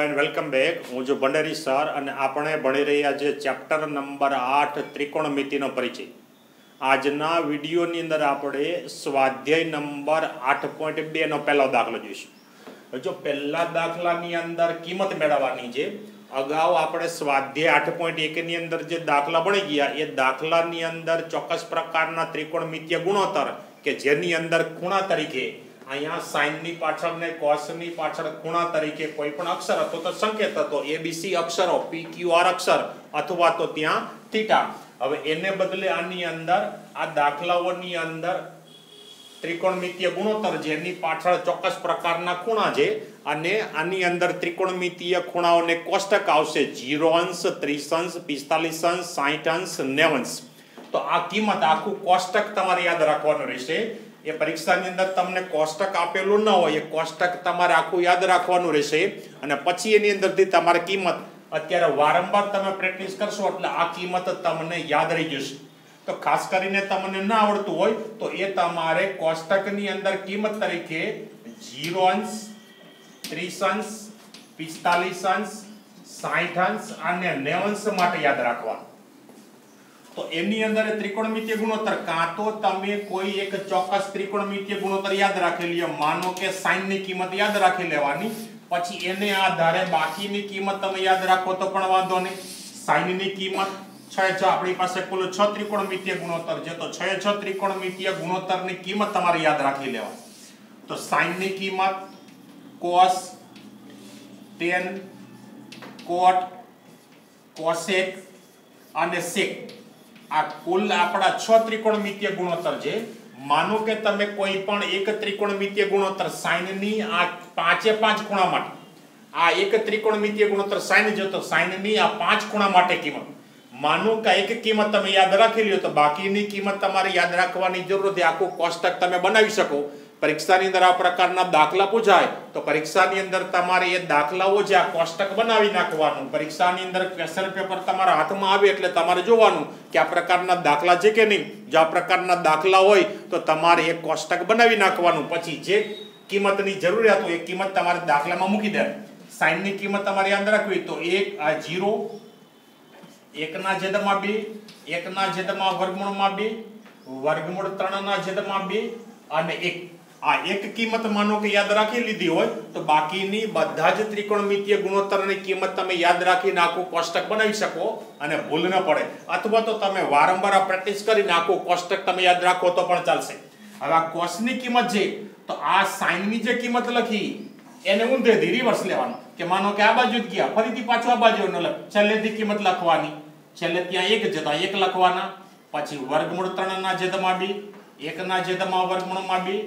Hello and welcome back. હું જો Bhanderi sir અને આપણે ભણી રહ્યા છે ચેપ્ટર નંબર 8 ત્રિકોણમિતિનો પરિચય। આજના વિડીયોની અંદર આપણે સ્વાધ્યાય નંબર 8.2 નો પહેલો દાખલો જોઈશું। જો પહેલા દાખલાની અંદર કિંમત મેળવવાની છે। અગાઉ આપણે સ્વાધ્યાય 8.1 ની અંદર જે દાખલા ભણી ગયા એ દાખલાની અંદર ચોક્કસ પ્રકારના ત્રિકોણમિતિય ગુણોત્તર કે જેની અંદર ખૂણા તરીકે अहींया साइन नी पाछळ ने कोस नी पाछळ खूणा तरीके कोई पण अक्षर हतो तो संकेत हतो एबीसी अक्षरों पीक्यूआर अक्षर अथवा तो त्यां थीटा। हवे एने बदले आनी अंदर आ दाखलाओनी अंदर त्रिकोणमितीय गुणोत्तर जेनी पाछळ चोक्कस प्रकारना खूणा छे अने आनी अंदर त्रिकोणमितीय खूणाओने कोष्टक आवशे 0 अंश 30 अंश 45 अंश 60 अंश 90 अंश। तो आ किंमत आखू कोष्टक तमारे याद राखवानुं रहेशे। ये परीक्षा ની અંદર તમને કોષ્ટક આપેલું ન હોય, એ કોષ્ટક તમારે આખું યાદ રાખવાનું રહેશે અને પછી એની અંદરથી તમારી કિંમત અત્યારે વારંવાર તમે પ્રેક્ટિસ કરશો એટલે આ કિંમત તમને યાદ રહી જશે। તો ખાસ કરીને તમને ન આવડતું હોય તો એ તમારે કોષ્ટકની અંદર કિંમત તરીકે 0 અંશ 30 અંશ 45 અંશ 60 અંશ અને 90 અંશ માટે યાદ રાખવાનું। तो एनी अंदर त्रिकोणमितीय गुणोत्तर का तो तमे कोई एक चोक्कस त्रिकोणमितीय गुणोत्तर याद राखी लियो, मानो के साइन नी किंमत याद राखी लेवानी, पछी एने आधारे बाकी नी किंमत तमे याद राखो तो पण वांधो नहीं। साइन नी किंमत 6 आपणी पासे कुल 6 त्रिकोणमितीय गुणोत्तर छे तो 6 त्रिकोणमितीय गुणोत्तर नी किंमत तमारे याद राखी लेवानी। तो साइन नी किंमत cos tan cot cosec अने sec आ कुल आपड़ा 6 त्रिकोणमितीय गुणोत्तर छे। मानो के तमे कोई पण एक त्रिकोणमितीय गुणोत्तर साइन नी आ पांचे पांच खूणा माटे आ एक त्रिकोणमितीय गुणोत्तर साइन जो तो साइन नी आ पांच खूणा माटे कीमत मानो का एक कीमत तमे याद राखी लियो तो बाकीनी कीमत तमारे याद राखवानी जरूरत छे। आखो कोष्टक तमे बनावी शको। परीक्षानी अंदर आ प्रकारना दाखला पूछाय तो परीक्षानी अंदर तमारे ए दाखलाओ जे आ कोष्टक बनावी नाखवानुं। परीक्षानी अंदर क्वेश्चन पेपर तमारा हाथमां आवे એટલે તમારે જોવાનું કે આ પ્રકારના દાખલા છે કે નહીં। જો આ પ્રકારના દાખલા હોય તો તમારે એક કોષ્ટક બનાવી નાખવાનું, પછી જે કિંમતની જરૂરિયાત હોય એ કિંમત તમારે દાખલામાં મૂકી દેવાની। sin ની કિંમત તમારે યાદ રાખવી તો 1 આ 0 1 ના છેદમાં 2 1 ના છેદમાં વર્ગમૂળમાં 2 વર્ગમૂળ 3 ના છેદમાં 2 અને 1 आ एक कीमत मानो के याद राखी लीधी हो तो बाकी बधा ज त्रिकोणमितीय गुणोत्तर की कीमत तमे याद राखी आखो कोष्टक बनावी शको अने भूल न पड़े। अथवा तो तमे वारंवार प्रेक्टिस करीने आखो कोष्टक तमे याद राखो तो पण चालशे। हवे आ cos नी किंमत छे तो आ sin नी जे किंमत लखी एने ऊंधेथी रिवर्स लेवानो के मानो के आ बाजू गया फरीथी पाछो आ बाजू नो लख छेल्लेथी किंमत लखवानी छेल्ले त्यां 1 जता 1 लखवाना, पछी वर्गमूळ 3 ना छेदमां 2 1 ना छेदमां वर्गमूळमां 2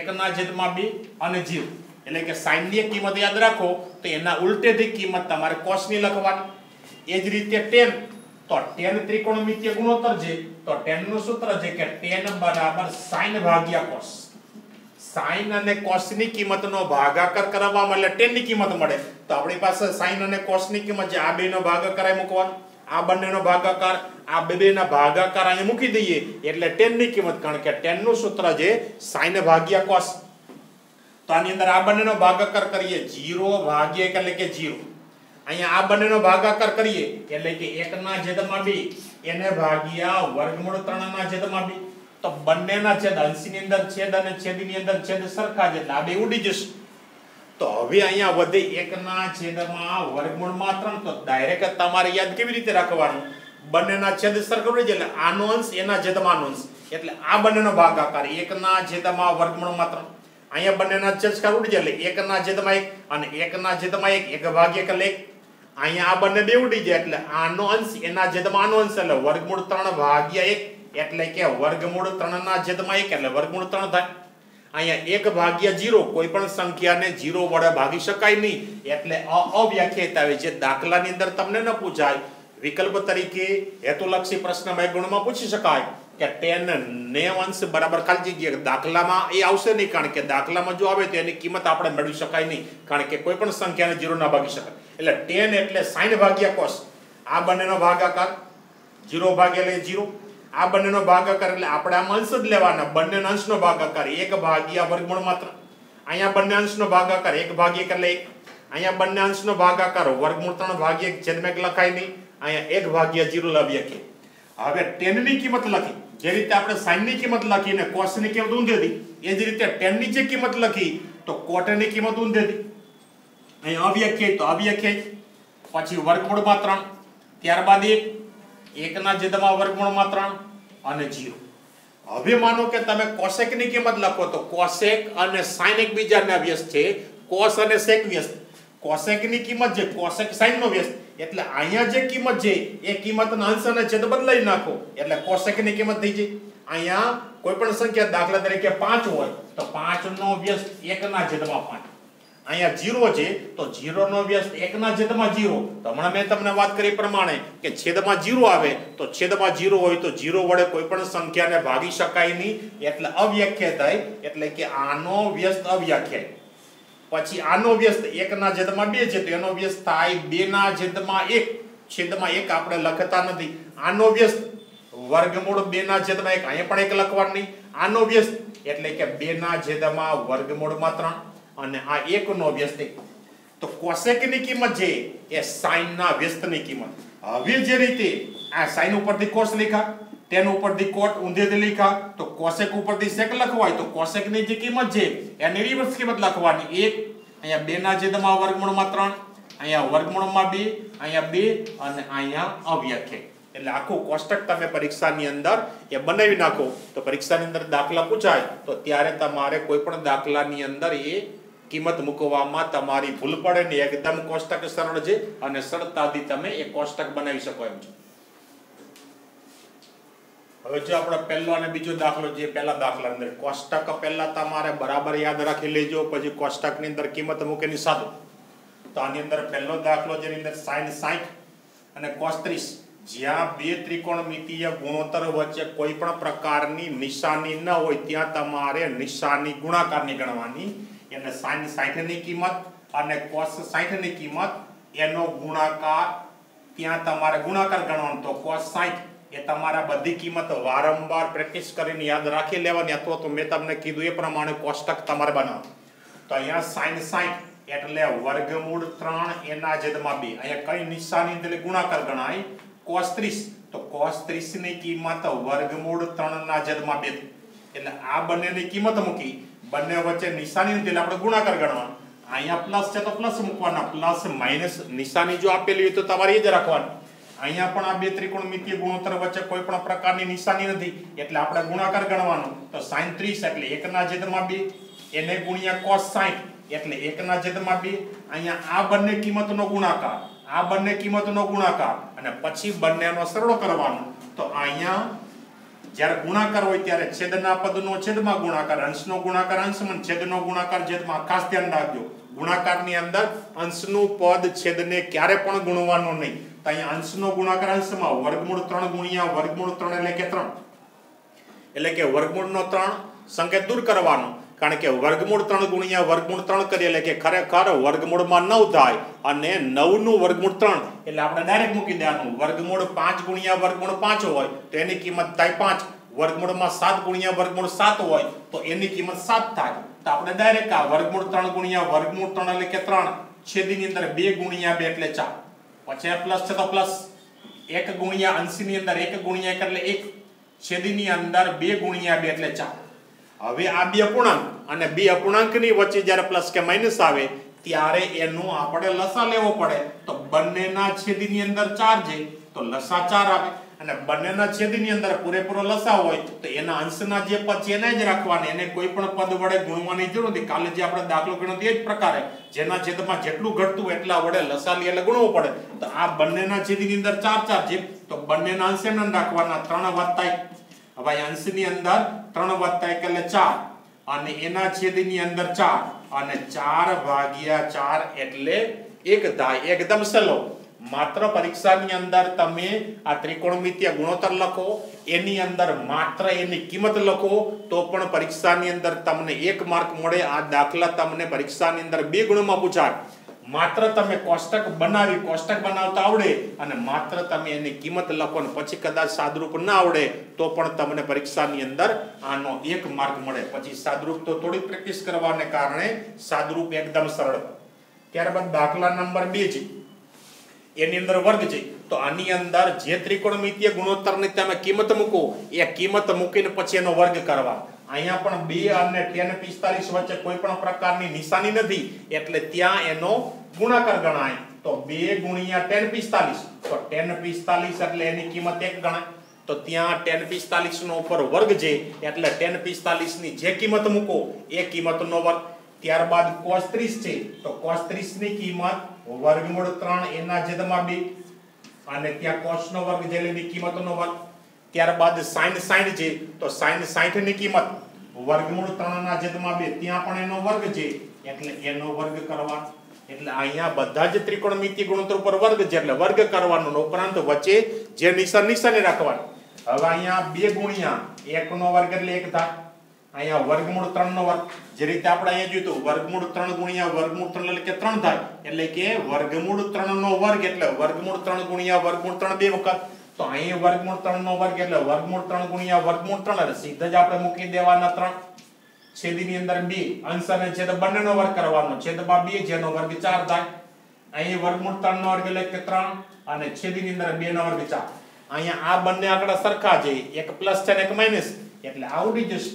1 ના છેદમાં 2 અને 0 એટલે કે sin ની કિંમત યાદ રાખો તો એના ઉલટેથી કિંમત તમારે cos ની લખવાની। એ જ રીતે tan તો tan ત્રિકોણમિતીય ગુણોત્તર છે તો tan નું સૂત્ર છે કે tan બરાબર sin ભાગ્યા cos। sin અને cos ની કિંમતનો ભાગાકાર કરવામાં એટલે tan ની કિંમત મળે। તો આપણી પાસે sin અને cos ની કિંમત જે આ બેનો ભાગાકાર આય મૂકવાનો, આ બંનેનો ભાગાકાર આ બેના ભાગાકાર અહીં મૂકી દઈએ એટલે tan ની કિંમત, કારણ કે tan નું સૂત્ર છે sin ભાગ્યા cos। તો આની અંદર આ બંનેનો ભાગાકાર કરીએ 0 ભાગ્યા 1 એટલે કે 0, અહીંયા આ બંનેનો ભાગાકાર કરીએ એટલે કે 1 ના છેદમાં 2 એને ભાગ્યા વર્ગમૂળ 3 ના છેદમાં 2। તો બંનેના છેદ અંશની અંદર છેદ અને છેદની અંદર છેદ સરખા છે એટલે આ બે ઉડી જશે। तो हवे अहींया वधे 1 ना छेदमां वर्गमूळमां 3 तो डायरेक्ट तमारे याद केवी रीते राखवानुं बन्नेना छेद सरखा रहे એટલે આનો અંશ એના છેદમાં આનો અંશ એટલે આ બંનેનો ભાગાકાર 1 ના છેદમાં વર્ગમૂળમાં 3 અહીંયા બંનેના છેદ સરખા ઉડી જાય એટલે 1 ના છેદમાં 1 અને 1 ના છેદમાં 1 1 ભાગ્યા એટલે 1 અહીંયા આ બંને બે ઉડી જાય એટલે આનો અંશ એના છેદમાં આનો અંશ એટલે વર્ગમૂળ 3 ભાગ્યા 1 એટલે કે વર્ગમૂળ 3 ના છેદમાં 1 એટલે વર્ગમૂળ 3 થાય। અહીંયા 1 ભાગ્યા 0 કોઈ પણ સંખ્યાને 0 વડે ભાગી શકાય નહીં એટલે અવ્યાખ્યાયિત આવે છે। દાખલાની અંદર તમને ન પૂછાય, વિકલ્પ તરીકે હેતુલક્ષી પ્રશ્નમાં ગુણમાં પૂછી શકાય કે tan 90 બરાબર ખાલી જગ્યા દાખલામાં એ આવશે નહીં, કારણ કે દાખલામાં જો આવે તો એની કિંમત આપણે મેળવી શકાય નહીં, કારણ કે કોઈ પણ સંખ્યાને 0 ના ભાગી શકાય। એટલે tan એટલે sin ભાગ્યા cos આ બંનેનો ભાગાકાર 0 ભાગ્યા એટલે 0 आ बन्नेनो भागाकार એટલે આપણે આમ અંશ જ લેવાના। બંનેનો અંશનો ભાગાકાર 1 ભાગ્યા વર્ગમૂળમાં 3 અહીંયા બંને અંશનો ભાગાકાર 1 ભાગ્યા એટલે 1 अहीं बने अंश नो भागाकारो वर्गमूल 3 भाग्य 1 छेदमां 1 लखाय नहीं अहीं 1/0 लवी के हवे tan ની કિંમત લખી જે રીતે આપણે sin ની કિંમત લખી ને cos ની કિંમત ઊંધી હતી એ જ રીતે tan ની જે કિંમત લખી તો cot ની કિંમત ઊંધી હતી અહીં અવ્યાખ્યાય તો અવ્યાખ્યાય પછી વર્ગમૂળમાં 3 ત્યારબાદ 1 ના છેદમાં વર્ગમૂળમાં 3 અને 0 હવે માનો કે તમે cosec ની કિંમત લખો તો cosec અને sin એકબીજાના વ્યસ્ત છે cos અને sec વ્યસ્ત cosec ની કિંમત જે cosec sin નો વ્યસ્ત એટલે અહીંયા જે કિંમત છે એ કિંમતનો અંશ અને છેદ બદલાઈ નાખો એટલે cosec ની કિંમત થઈ જાય અહીંયા કોઈ પણ સંખ્યા દાખલા તરીકે 5 હોય તો 5 નો વ્યસ્ત 1 ના છેદમાં 5 અહીંયા 0 છે તો 0 નો વ્યસ્ત 1 ના છેદમાં 0 તો હમણાં મેં તમને વાત કરી પ્રમાણે કે છેદમાં 0 આવે તો છેદમાં 0 હોય તો 0 વડે કોઈ પણ સંખ્યાને ભાગી શકાય નહીં એટલે અવ્યાખ્યા થાય એટલે કે આનો વ્યસ્ત અવ્યાખ્યા પછી આનો વ્યસ્ત 1 ના છેદમાં 2 છે તો એનો વ્યસ્ત થાય 2 ના છેદમાં 1 આપણે લખતા નથી આનો વ્યસ્ત વર્ગમૂળ 2 ના છેદમાં 1 અહીં પણ 1 લખવાનું નહીં આનો વ્યસ્ત એટલે કે 2 ના છેદમાં વર્ગમૂળમાં 3 અને આ 1 નો વ્યસ્ત તો cosec ની કિંમત જે એ sin ના વ્યસ્તની કિંમત હવે જે રીતે આ sin ઉપરથી cos લખ્યા tan ઉપરથી cot ઊંધેથી લખ્યા તો cosec ઉપરથી sec લખવાય તો cosec ની જે કિંમત છે એની રિવર્સ કિંમત લખવાની 1 અહીંયા 2 ના છેદમાં વર્ગમૂળમાં 3 અહીંયા વર્ગમૂળમાં 2 અહીંયા 2 અને અહીંયા અવ્યાખ્યા એટલે આખો કોષ્ટક તમે પરીક્ષાની અંદર એ બનાવી નાખો તો પરીક્ષાની અંદર દાખલા પૂછાય તો ત્યારે તમારે કોઈ પણ દાખલાની અંદર એ કિંમત મૂકવામાં તમારી ભૂલ પડે ને એકદમ કોષ્ટક સરળ છે અને સરળતાથી તમે એ કોષ્ટક બનાવી શકો એમ છે હવે જો આપણો પહેલો અને બીજો દાખલો જે પહેલા દાખલા અંદર કોષ્ટક પહેલા તમારે બરાબર યાદ રાખી લેજો પછી કોષ્ટકની અંદર કિંમત મૂકેની સાથે તો આની અંદર પહેલો દાખલો જેની અંદર sin 60 અને cos 30 જ્યાં બે ત્રિકોણમિતિય ગુણોત્તર વચ્ચે કોઈ પણ પ્રકારની નિશાની ન હોય ત્યાં તમારે નિશાની ગુણાકારની ગણવાની એટલે sin 60 ની કિંમત અને cos 60 ની કિંમત એનો ગુણાકાર ત્યાં તમારે ગુણાકાર ગણવાનો તો cos 60 એ તમારા બધી કિંમત વારંવાર પ્રેક્ટિસ કરીને યાદ રાખી લેવાની અથવા તો મેં તમને કીધું એ પ્રમાણે કોષ્ટક તમારે બનાવો તો અહીંયા sin 60 એટલે વર્ગમૂળ 3 એના છેદમાં 2 અહીંયા કઈ નિશાની એટલે ગુણાકાર ગણાય cos 30 तो cos 30 ની કિંમત વર્ગમૂળ 3 ના છેદમાં 2 એટલે આ બંનેની કિંમત મૂકી બંને વચ્ચે નિશાની નથી એટલે આપણે ગુણાકાર ગણવાનો અહીંયા પ્લસ છે તો પ્લસ મૂકવાના પ્લસ માઈનસ નિશાની જો આપેલી હોય તો તમારે એ જ રાખવાનું અહીંયા પણ આ બે ત્રિકોણમિતિય ગુણોત્તર વચ્ચે કોઈ પણ પ્રકારની નિશાની નથી એટલે આપણે ગુણાકાર ગણવાનો તો sin 30 એટલે 1 ના છેદમાં 2 એને ગુણ્યા cos 60 એટલે 1 ના છેદમાં 2 અહીંયા આ બંને કિંમતનો ગુણાકાર આ બંને કિંમતનો ગુણાકાર અને પછી બંનેનો સરવાળો કરવાનો તો અહીંયા જ્યારે ગુણાકાર હોય ત્યારે છેદના પદનો છેદમાં ગુણાકાર અંશનો ગુણાકાર અંશમાં છેદનો ગુણાકાર છેદમાં ખાસ ધ્યાન રાખજો ગુણાકારની અંદર અંશનું પદ છેદને ક્યારે પણ ગુણવાનો નહીં તો અહીંયા અંશનો ગુણાકાર અંશમાં વર્ગમૂળ 3 ગુણ્યા વર્ગમૂળ 3 એટલે કે 3 એટલે કે વર્ગમૂળનો 3 સંકેત દૂર કરવાનો કારણ કે વર્ગમૂળ 3 ગુણ્યા વર્ગમૂળ 3 કરીએ એટલે કે ખરેખર વર્ગમૂળમાં 9 થાય અને 9 નું વર્ગમૂળ 3 એટલે આપણે ડાયરેક્ટ મૂકી દેવાનું વર્ગમૂળ 5 ગુણ્યા વર્ગમૂળ 5 હોય તો એની કિંમત થાય 5 વર્ગમૂળમાં 7 ગુણ્યા વર્ગમૂળ 7 હોય તો એની કિંમત 7 થાય તો આપણે ડાયરેક્ટ આ વર્ગમૂળ 3 ગુણ્યા વર્ગમૂળ 3 એટલે કે 3 છેદની અંદર 2 ગુણ્યા 2 એટલે 4 પછી પ્લસ છે તો પ્લસ 1 ગુણ્યા 80 ની અંદર 1 ગુણ્યા 1 એટલે 1 છેદની અંદર 2 ગુણ્યા 2 એટલે 4 હવે આ બે અપૂર્ણાંક અને બે અપૂર્ણાંકની વચ્ચે જ્યારે પ્લસ કે માઈનસ આવે ત્યારે એનો આપણે લસા લેવો પડે તો બંનેના છેદની અંદર 4 છે તો લસા 4 આવે અને બંનેના છેદની અંદર પૂરેપૂરો લસા હોય તો એના અંશના જે પદ છે એને જ રાખવાના એને કોઈ પણ પદ વડે ગુણવાની જરૂર નથી કાલે જે આપણે દાખલો ગણ્યો તે જ પ્રકારે જેના છેદમાં જેટલું ઘટતું એટલા વડે લસા લઈએ એટલે ગુણવું પડે તો આ બંનેના છેદની અંદર 4 4 છે તો બંનેના અંશને રાખવાના 3 હવે અંશની અંદર 3 + 1 એટલે 4 અને એના છેદની અંદર 4 અને 4/4 એટલે 1 થાય એકદમ સહેલો માત્ર પરીક્ષાની અંદર તમે આ ત્રિકોણમિતિય ગુણોત્તર લખો એની અંદર માત્ર એની કિંમત લખો તો પણ પરીક્ષાની અંદર તમને 1 માર્ક મળે આ દાખલા તમને પરીક્ષાની અંદર 2 ગુણમાં પૂછાય માત્ર તમે કોષ્ટક બનાવી કોષ્ટક બનાવતા આવડે અને માત્ર તમે એની કિંમત લખો ને પછી કદાચ સાદરૂપ ન આવડે તો પણ તમને પરીક્ષાની અંદર આનો 1 માર્ક મળે પછી સાદરૂપ તો થોડી પ્રેક્ટિસ કરવાને કારણે સાદરૂપ એકદમ સરળ त्यारबाद दाखला नंबर 2 छे एनी अंदर वर्ग छे तो आनी अंदर जे त्रिकोणमितीय गुणोत्तरने तमे किंमत मूको ए किंमत मूकीने पछी एनो वर्ग करवा अहींया पण 2 અને 10 45 વચ્ચે કોઈ પણ પ્રકારની નિશાની નથી એટલે ત્યાં એનો ગુણાકાર ગણાય તો 2 * 10 45 તો 10 45 એટલે એની કિંમત 1 ગણાય तो ત્યાં 10 45 નો ઉપર વર્ગ છે એટલે 10 45 ની જે કિંમત મૂકો એ કિંમતનો વર્ગ ત્યાર બાદ cos 30 છે તો cos 30 ની કિંમત √3 એના છેદમાં 2 અને ત્યાં cos નો વર્ગ જે લેની કિંમતનો વર્ગ ત્યાર બાદ sin 60 છે તો sin 60 ની કિંમત √3 ના છેદમાં 2 ત્યાં પણ એનો વર્ગ છે એટલે એનો વર્ગ કરવા એટલે અહીંયા બધા જ ત્રિકોણમિતિ ગુણોત્તર ઉપર વર્ગ છે એટલે વર્ગ કરવાનો ઉપરાંત વચ્ચે જે નિશાન નિશાની રાખવાની હવે અહીંયા 2 * 1 નો વર્ગ એટલે 1 થાય અહીંયા √3 નો વર્ગ જે રીતે આપણે અહીંયા જોયું √3 * √3 એટલે 3 થાય એટલે કે √3 નો વર્ગ એટલે √3 * √3 બે વખત તો અહીં √3 નો વર્ગ એટલે √3 * √3 એટલે સીધા જ આપણે મૂકી દેવાના 3 છેદની અંદર 2 અંશ અને છેદ બંનેનો વર્ગ કરવાનો છેદમાં 2 જેનો વર્ગ 4 થાય અહીં √3 નો વર્ગ એટલે કે 3 અને છેદની અંદર 2 નો વર્ગ 4 અહીંયા આ બંને આંકડા સરખા છે એક પ્લસ છે અને એક માઈનસ એટલે આવડી જશે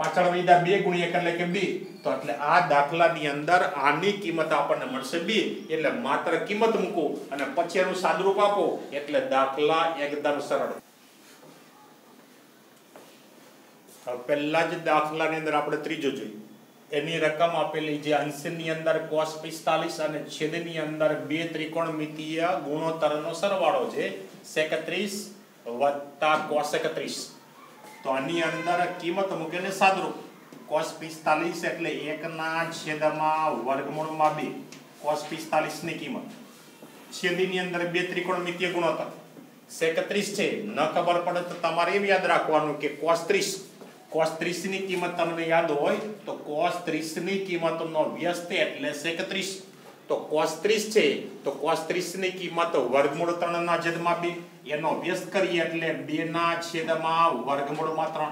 પાછળ વૈદા 2 * 1 એટલે કે 2 તો એટલે આ દાખલાની અંદર આની કિંમત આપણને મળશે 2 એટલે માત્ર કિંમત મૂકો અને પછી એનું સાદુરૂપ આપો એટલે દાખલા એકદમ સરળ पहला जो दाखला ने अंदर आपणे त्रीजो जोईए एनी रकम आपेली जे अंशनी अंदर cos 45 अने छेदनी अंदर बे त्रिकोणमितीय गुणोत्तरनो सरवाळो छे sec 31 + cos 31 तो आनी अंदर किंमत मूकीने सादुरूप cos 45 एटले 1 ना छेदमां वर्गमूळमां 2 cos 45 ની કિંમત છેદની અંદર બે ત્રિકોણમિતીય ગુણોત્તર sec 31 છે ન ખબર પડે તો તમારે એ યાદ રાખવાનું કે cos 30 cos 30 ની કિંમત તમને યાદ હોય તો cos 30 ની કિંમતનો વ્યસ્ત એટલે sec 30 તો cos 30 છે તો cos 30 ની કિંમત √3 ના છેદમાં 2 એનો વ્યસ્ત કરીએ એટલે 2 ના છેદમાં √3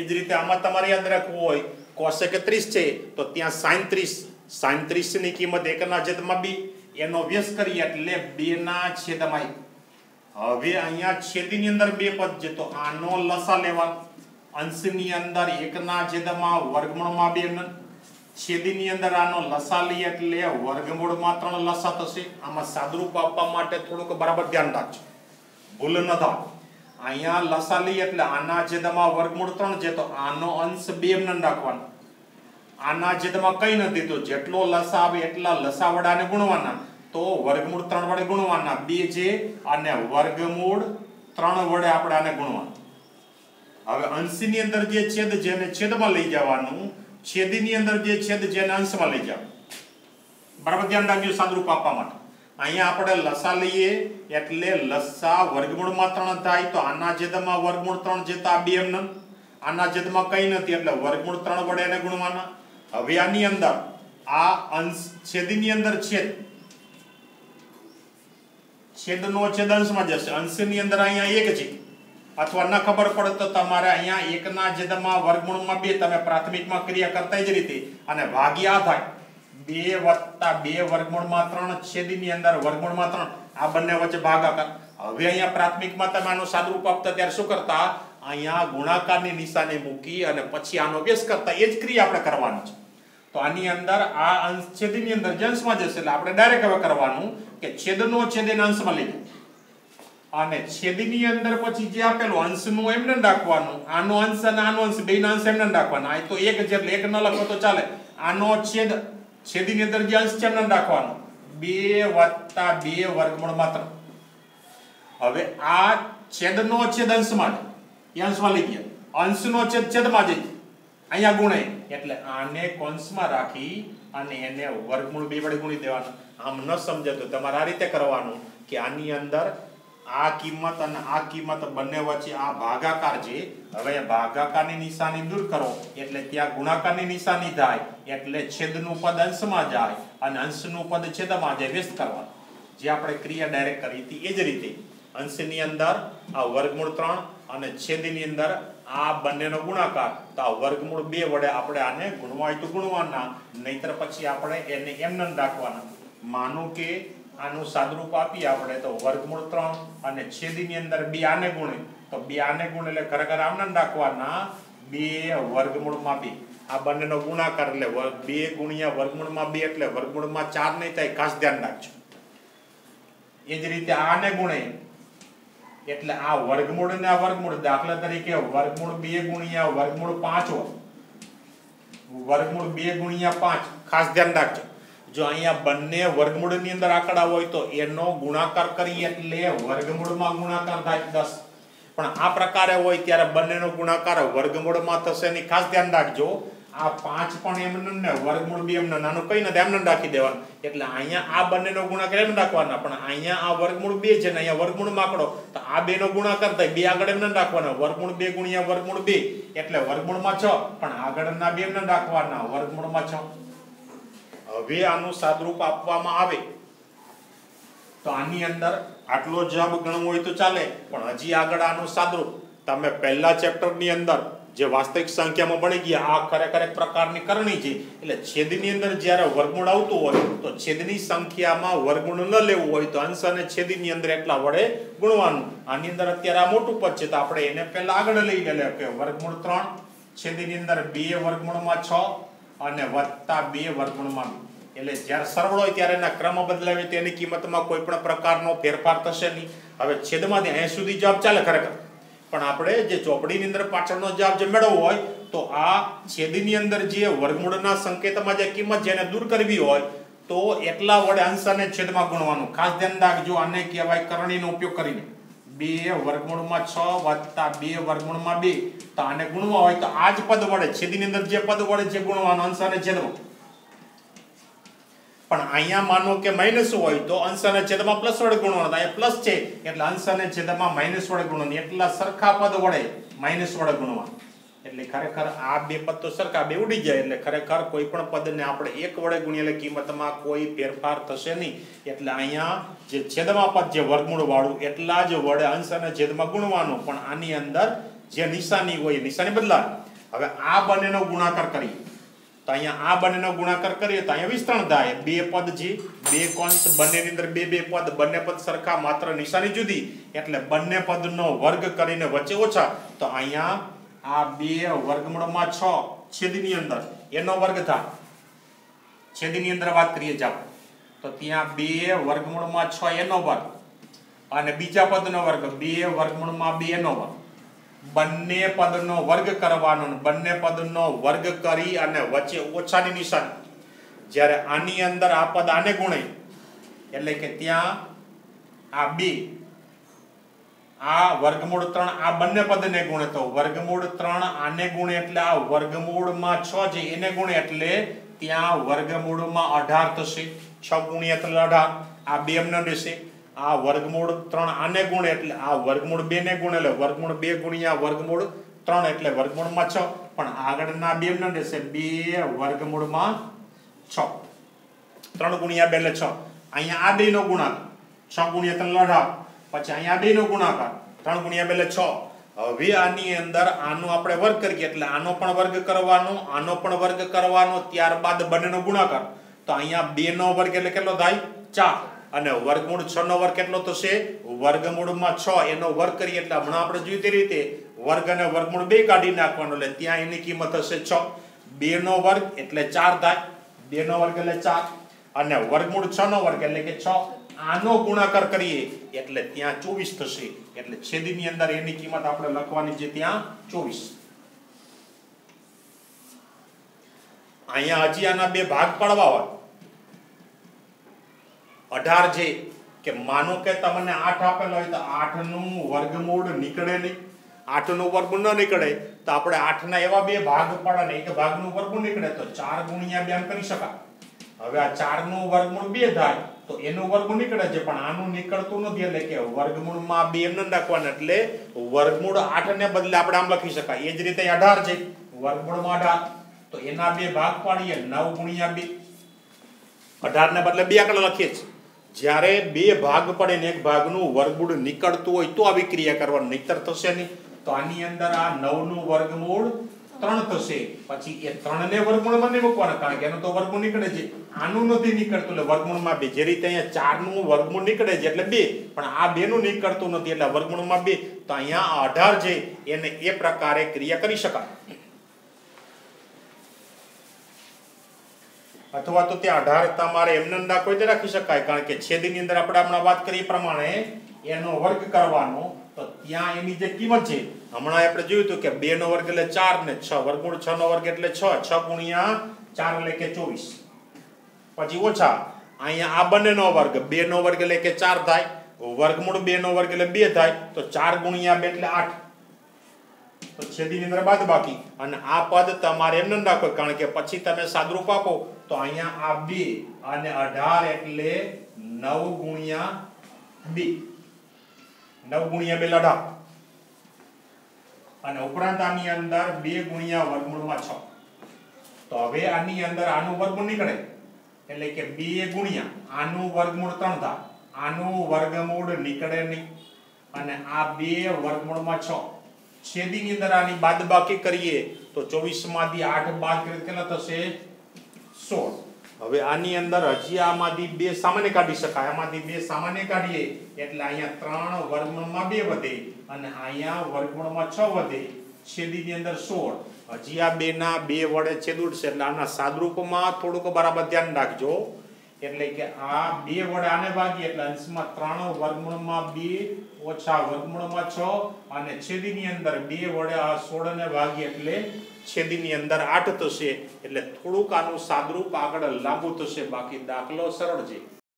એ જ રીતે આમાં તમારે યાદ રાખવું હોય cos 31 છે તો ત્યાં sin 30 ની કિંમત 1 ના છેદમાં 2 એનો વ્યસ્ત કરીએ એટલે 2 ના છેદમાં 1 હવે અહીંયા છેદની અંદર 2 પદ છે તો આનો લસા લેવાનો અંશની અંદર 1 ના છેદમાં વર્ગમૂળમાં 2 ન છેદની અંદર આનો લસા લઈએ એટલે વર્ગમૂળમાં 3 લસા થશે આમાં સાદુરૂપ આપવા માટે થોડુંક બરાબર ધ્યાન રાખજો ભૂલ ન થાય અહીંયા લસા લઈએ એટલે આના છેદમાં વર્ગમૂળ 3 છે તો આનો અંશ 2 ન રાખવાનો આના છેદમાં કંઈ ન દીધું જેટલો લસા આવે એટલા લસા વડાને ગુણવાના तो वर्गमूल 3 વડે ગુણવાના 2 છે અને વર્ગમૂળ 3 વડે આપણે આને ગુણવાનું હવે અંશની અંદર જે છેદ જેને છેદમાં લઈ જવાનું છેદની અંદર જે છેદ જેને અંશમાં લઈ જાવ બરાબર ધ્યાન રાખજો સાદુરૂપ આપવા માટે અહીંયા આપણે લસા લઈએ એટલે લસા વર્ગમૂળમાં 3 થાય તો આના છેદમાં વર્ગમૂળ 3 જેતા 2 એમ ન આના છેદમાં કંઈ નથી એટલે વર્ગમૂળ 3 વડે એને ગુણવાના હવે આની અંદર આ અંશ છેદની અંદર છેદ छेद नो छेद अंश में जैसे अंश ની અંદર અહીંયા 1 છે અથવા ન ખબર પડે તો તમારે અહીંયા 1 ના છેદમાં વર્ગમૂળ માં 2 તમે પ્રાથમિકમાં ક્રિયા કરતા જ રીતે અને ભાગ્યા થાય 2 + 2 વર્ગમૂળ માં 3 છેદ ની અંદર વર્ગમૂળ માં 3 આ બંને વચ્ચે ભાગાકાર હવે અહીંયા પ્રાથમિકમાં તમે આનો સાદુરૂપ આપતા ત્યારે શું કરતા અહીંયા ગુણાકારની નિશાની મૂકી અને પછી આનો વ્યસ્ત કરતા એ જ ક્રિયા આપણે કરવાની છે तो आनी अंदर आ अंश छेदनी अंदर अंश में जैसे आपणे डायरेक्ट हवे करवानुं के छेदनो छेद ने अंश में लेजो अने छेदनी अंदर पछी जे आपेलो अंशनो एमने राखवानुं आनो अंश अने आनो अंश बेयना अंश एमने राखवाना आ तो 1 जे એટલે 1 ન લખો તો ચાલે આનો છેદ છેદની અંદર જે અંશ છે એમને રાખવાનો 2 + 2 વર્ગમૂળ માત્ર હવે આ છેદનો છેદ અંશમાં એ અંશમાં લઈ ગયા અંશનો છેદ છેદમાં જઈ અહીંયા ગુણે એટલે આને કૌંસમાં રાખી અને એને વર્ગમૂળ 2 વડે ગુણી દેવાનું આમ ન સમજે તો તમારે આ રીતે કરવાનું કે આની અંદર આ કિંમત અને આ કિંમત બંને વચ્ચે આ ભાગાકાર છે હવે આ ભાગાકારની નિશાની દૂર કરો એટલે ત્યાં ગુણાકારની નિશાની થાય એટલે છેદનું પદ અંશમાં જાય અને અંશનું પદ છેદમાં જાય વ્યસ્ત કરવાનું જે આપણે ક્રિયા ડાયરેક્ટ કરી હતી એ જ રીતે અંશની અંદર આ વર્ગમૂળ 3 અને છેદની અંદર आ बन्नेनो गुणाकार तो वर्गमूल 2 वडे आपणे आने गुणवाय तो गुणवाना नहींतर पछी आपणे એને એમનેમ રાખવાના। मानो के आनु सादरूप आपी आपणे तो वर्गमूल 3 અને છેદની અંદર 2 આને ગુણે तो 2 આને ગુણ એટલે ખરેખર આમનેમ રાખવાના 2 वर्गमूल માં 2 आ बन्नेनो गुणाकार એટલે 2 ગુણ્યા વર્ગમૂળ માં 2 એટલે વર્ગમૂળ માં 4 નહીં થાય, ખાસ ધ્યાન રાખજો। એ જ રીતે આને ગુણે એટલે આ વર્ગમૂળ ને આ વર્ગમૂળ દાખલા તરીકે વર્ગમૂળ 2 ગુણ્યા વર્ગમૂળ 5 વર્ગમૂળ 2 ગુણ્યા 5 ખાસ ધ્યાન રાખજો। જો અહીંયા બંને વર્ગમૂળ ની અંદર આંકડા હોય તો એનો ગુણાકાર કરીએ એટલે વર્ગમૂળ માં ગુણાકાર થાય 10, પણ આ પ્રકારે હોય ત્યારે બંનેનો ગુણાકાર વર્ગમૂળ માં થશે ની ખાસ ધ્યાન રાખજો। આ 5 પણ એમનું ને વર્ગમૂળ 2 એમનું નાનું કઈ ન એમનું રાખી દેવાનું, એટલે અહીંયા આ બંનેનો ગુણાકાર એમ રાખવાના, પણ અહીંયા આ વર્ગમૂળ 2 છે ને અહીંયા વર્ગમૂળ માકડો તો આ બેનો ગુણાકાર થાય 2 આગળ એમ ન રાખવાના, વર્ગમૂળ 2 ગુણ્યા વર્ગમૂળ 2 એટલે વર્ગમૂળમાં 6 પણ આગળના 2 એમ ન રાખવાના વર્ગમૂળમાં 6। હવે આનું સાદરૂપ આપવામાં આવે તો આની અંદર આટલો જવાબ ગણવો હોય તો ચાલે, પણ હજી આગળ આનું સાદરૂપ તમે પહેલા ચેપ્ટર ની અંદર જે વાસ્તવિક સંખ્યામાં બની ગયા આ ખરેખર એક પ્રકારની કરણી છે। એટલે છેદની અંદર જ્યારે વર્ગમૂળ આવતું હોય તો છેદની સંખ્યામાં વર્ગમૂળ ન લેવું હોય તો અંશ અને છેદની અંદર એટલા વડે ગુણવાનું। આની અંદર અત્યારે આ મોટું પદ છે તો આપણે એને પહેલા આગળ લઈ લેલે કે વર્ગમૂળ 3 છેદની અંદર 2 વર્ગમૂળમાં 6 અને વત્તા 2 વર્ગમૂળમાં 2 એટલે જ્યારે સરવાળો હોય ત્યારે એના ક્રમ બદલાવે તો એની કિંમતમાં કોઈ પણ પ્રકારનો ફેરફાર થશે નહીં। હવે છેદમાંથી અહીં સુધી જવાબ ચાલે ખરેખર, પણ આપણે જે ચોપડીની અંદર પાછળનો જવાબ જે મેળવવો હોય તો આ છેદની અંદર જે વર્ગમૂળના સંકેતમાં જે કિંમત જેને દૂર કરવી હોય તો એકલા વડે અંશ અને છેદમાં ગુણવાનું, ખાસ ધ્યાન રાખજો। આને કહેવાય કરણીનો ઉપયોગ કરીને 2 વર્ગમૂળમાં 6 વત્તા 2 વર્ગમૂળમાં 2 તો આને ગુણવા હોય તો આ જ પદ વડે છેદની અંદર જે પદ વડે જે ગુણવાનું અંશ અને છેદમાં, પણ અહીંયા માનો કે માઈનસ હોય તો અંશ અને છેદમાં પ્લસ વડે ગુણવાનું, તો અહીંયા પ્લસ છે એટલે અંશ અને છેદમાં માઈનસ વડે ગુણવાનું, એટલા સરખા પદ વડે માઈનસ વડે ગુણવાનું। એટલે ખરેખર આ બે પદ તો સરખા બે ઉડી જાય એટલે ખરેખર કોઈ પણ પદને આપણે 1 વડે ગુણીએ એટલે કિંમતમાં કોઈ ફેરફાર થશે નહીં। એટલે અહીંયા જે છેદમાં પદ જે વર્ગમૂળ વાળું એટલા જ વડે અંશ અને છેદમાં ગુણવાનું, પણ આની અંદર જે નિશાની હોય એ નિશાની બદલાવી। હવે આ બંનેનો ગુણાકાર કરીએ तो अहीं आ बनेनो गुणाकार करिए तो अहीं विस्तरण थाय, बे पद जी बे कंस बनेनी अंदर बे बे पद, बने पद सरखा मात्र निशानी जुदी एटले बने पदनो वर्ग करीने वच्चे ओछा तो अहीं आ बे वर्गमूळमां 6 छेदनी अंदर एनो वर्ग थाय, छेदनी अंदर वात करीए जाप तो त्यां बे वर्गमूळमां 6 एनो वर्ग अने बीजा पदनो वर्ग बे वर्गमूळमां 2 एनो वर्ग बन्ने पदनो वर्ग करवानो, बन्ने पदनो वर्ग करी अने वच्चे ओछानी निशानी। ज्यारे आनी अंदर आ पद आने गुणे एटले के त्यां आ 2 आ वर्गमूळ 3 आ बन्ने पदने गुणे तो वर्गमूळ 3 आने गुणे एटले आ वर्गमूळमां 6 जे एने गुणे एटले त्यां वर्गमूळमां 18 थशे, 6 गुणिया 18 आ 2 एमनो रहेशे। आ वर्गमूळ 3 आने गुणे એટલે આ વર્ગમૂળ 2 ને ગુણે એટલે વર્ગમૂળ 2 ગુણ્યા વર્ગમૂળ 3 એટલે વર્ગમૂળમાં 6 પણ આગળના 2 એમનો રહેશે 2 વર્ગમૂળમાં 6 3 ગુણ્યા 2 એટલે 6 અહીંયા આ 2 નો ગુણાકાર 6 ગુણ્યા 3 18 પછી અહીંયા 2 નો ગુણાકાર 3 ગુણ્યા 2 એટલે 6। હવે આની અંદર આનો આપણે વર્ગ કરીએ એટલે આનો પણ વર્ગ કરવાનો આનો પણ વર્ગ કરવાનો ત્યારબાદ બંનેનો ગુણાકાર તો અહીંયા 2 નો વર્ગ એટલે કેટલો થાય 4 અને વર્ગમૂળ 6 નો વર્ગ કેટલો થશે વર્ગમૂળમાં 6 એનો વર્ગ કરીએ એટલે હમણાં આપણે જોઈ તે રીતે વર્ગ અને વર્ગમૂળ બે કાઢી નાખવાનો એટલે ત્યાં એની કિંમત હશે 6, 2 નો વર્ગ એટલે 4 થાય, 2 નો વર્ગ એટલે 4 અને વર્ગમૂળ 6 નો વર્ગ એટલે કે 6 આનો ગુણાકાર કરીએ એટલે ત્યાં 24 થશે। એટલે છેદની અંદર એની કિંમત આપણે લખવાની છે ત્યાં 24। અહીંયા હજી આના બે ભાગ પાડવા હોય 18 जे के मानो के तमने 8 आपेल होय तो 8 नु वर्गमूळ निकळे नहीं, 8 नु वर्गमूळ न निकळे तो आपणे 8 ना एवा बे भाग पाडा ने एक भाग नु वर्गमूळ निकळे तो 4 गुणिया 2 करी शका। हवे आ 4 नु वर्गमूळ 2 थाय तो एनो वर्गमूळ निकळे जे पण आनु निकळतो नथी એટલે કે વર્ગમૂળમાં 2 એમ ન રાખવાના એટલે વર્ગમૂળ 8 ને બદલે આપણે આમ લખી શકાય। એ જ રીતે 18 છે વર્ગમૂળમાં 18 તો એના બે ભાગ પાડીએ 9 ગુણ્યા 2 18 ને બદલે 2 આંકડા લખીએ છે। જ્યારે બે ભાગ પડે ને એક ભાગનું વર્ગમૂળ નીકળતું હોય તો આવી ક્રિયા કરવાની, નહીતર થશે નહીં। तो आनी अंदर आ 9 નું વર્ગમૂળ 3 થશે પછી એ 3 ને વર્ગમૂળ માં મૂકવાના કારણ કે એનો તો વર્ગમૂળ નીકળે છે આનું નથી નીકળતું એટલે વર્ગમૂળ માં 2 જે રીતે અહીંયા 4 નું વર્ગમૂળ નીકળે છે એટલે 2 પણ આ 2 નું નીકળતું નથી એટલે વર્ગમૂળ માં 2 તો અહીંયા 18 છે એને એ પ્રકારે ક્રિયા કરી શકાય अथवा तो त्या 18 तमारे एमनन राखो जे राखी शकाय कारण के छेदनी अंदर आपणे हमणा वात करी प्रमाणे एनो वर्ग करवानो तो त्या एनी जे किंमत छे हमणा आपणे जोयुं तो के 2 नो वर्ग એટલે 4 ને 6 વર્ગમૂળ 6 નો વર્ગ એટલે 6 6 * 4 એટલે કે 24 પછી ઓછા અહીંયા આ બંનેનો વર્ગ 2 નો વર્ગ એટલે કે 4 થાય વર્ગમૂળ 2 નો વર્ગ એટલે 2 થાય તો 4 * 2 એટલે 8 तो छेदनी अंदर बादबाकी અને આ પદ તમારે એમનન રાખો કારણ કે પછી તમે સાદરૂપ આપો तो अहींया आ 2 અને 18 એટલે 9 * 2 9 * 2 એટલે 18 અને ઉપરાંત આની અંદર 2 * વર્ગમૂળ માં 6 તો હવે આની અંદર આનું વર્ગમૂળ નીકળે એટલે કે 2 * આનું વર્ગમૂળ 3 થા આનું વર્ગમૂળ નીકળે નહીં અને આ 2 વર્ગમૂળ માં 6 છેદની અંદર આની બાદબાકી કરીએ તો 24 માંથી 8 બાદ કરીએ કેટલા થશે 16 હવે આની અંદર હજી આમાંથી 2 સામાન્ય કાઢી શકાય આમાંથી 2 સામાન્ય કાઢીએ એટલે અહીંયા 3 વર્ગમૂળમાં 2 વધે અને અહીંયા વર્ગમૂળમાં 6 વધે છેદની અંદર 16 હજી આ 2 ના 2 વડે છેદ ઉડશે એટલે આના સાદરૂપમાં થોડુંક બરાબર ધ્યાન રાખજો એટલે કે આ 2 વડે આને ભાગી એટલે અંશમાં 3 વર્ગમૂળમાં 2 ઓછા વર્ગમૂળમાં 6 અને છેદની અંદર 2 વડે આ 16 ને ભાગી એટલે છેદની અંદર 8 થશે એટલે થોડુંક આનું સાદરૂપ આગળ લાગુ થશે બાકી દાખલો સરળ છે